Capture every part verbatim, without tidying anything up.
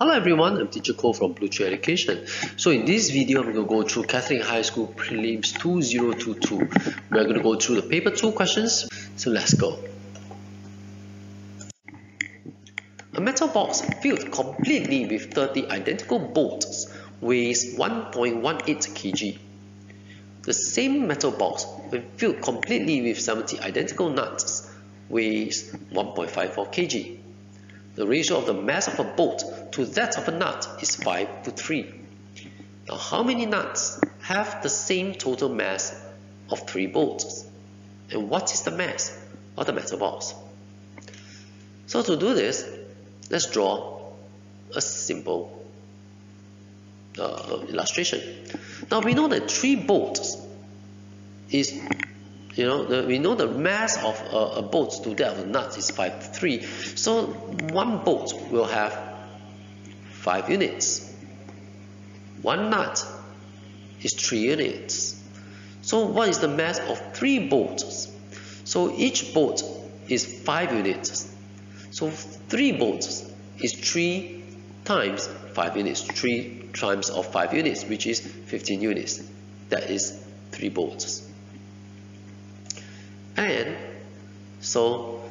Hello everyone, I'm Teacher Koh from Blue Tree Education. So in this video, I'm going to go through Catholic High School Prelims two thousand twenty-two. We're going to go through the paper two questions, so let's go. A metal box filled completely with thirty identical bolts weighs one point one eight kilograms. The same metal box when filled completely with seventy identical nuts weighs one point five four kilograms. The ratio of the mass of a bolt to that of a nut is five to three. Now, how many nuts have the same total mass of three bolts? And what is the mass of the metal box? So to do this, let's draw a simple uh, illustration. Now we know that three bolts is You know, the, we know the mass of uh, a bolt to that of a nut is five to three. So one bolt will have five units. One nut is three units. So what is the mass of three bolts? So each bolt is five units. So three bolts is three times five units. three times of five units, which is fifteen units. That is three bolts. And so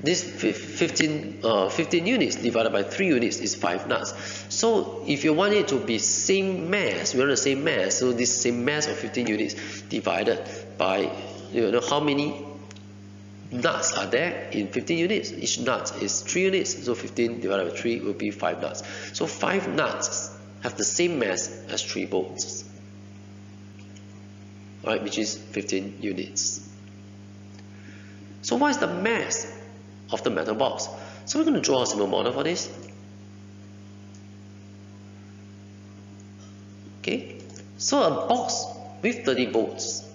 this fifteen, uh, fifteen units divided by three units is five nuts. So if you want it to be same mass, we want the same mass, so this same mass of fifteen units divided by, you know, how many nuts are there in fifteen units? Each nut is three units, so fifteen divided by three will be five nuts. So five nuts have the same mass as three bolts, right, which is fifteen units. So what is the mass of the metal box? So we're going to draw a simple model for this. Okay, so a box with thirty bolts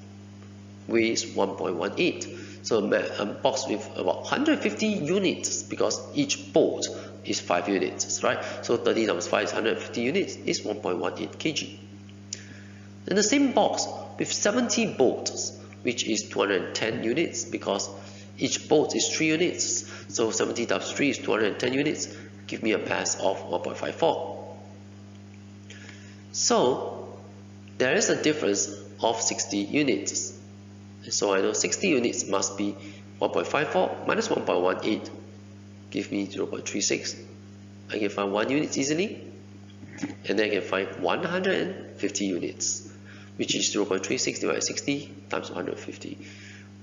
weighs one point one eight. So a box with about one hundred fifty units, because each bolt is five units, right? So thirty times five is one hundred fifty units, is one point one eight kilograms. Then the same box with seventy bolts, which is two hundred ten units, because each bolt is three units, so seventy times three is two hundred ten units, give me a mass of one point five four. So there is a difference of sixty units, so I know sixty units must be one point five four minus one point one eight, give me zero point three six. I can find one unit easily, and then I can find one hundred fifty units, which is zero point three six divided by sixty times one hundred fifty.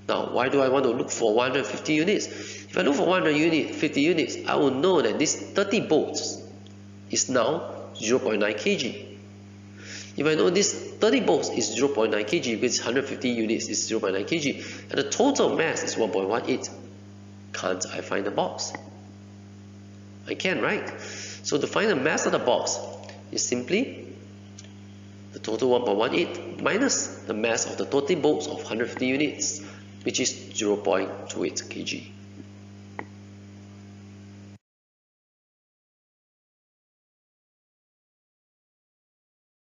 Now, why do I want to look for one hundred fifty units? If I look for one hundred fifty units, I will know that this thirty bolts is now zero point nine kilograms. If I know this thirty bolts is zero point nine kilograms, because one hundred fifty units is zero point nine kilograms, and the total mass is one point one eight, can't I find the box? I can, right? So to find the mass of the box is simply the total one point one eight minus the mass of the thirty bolts of one hundred fifty units, which is zero point two eight kilograms.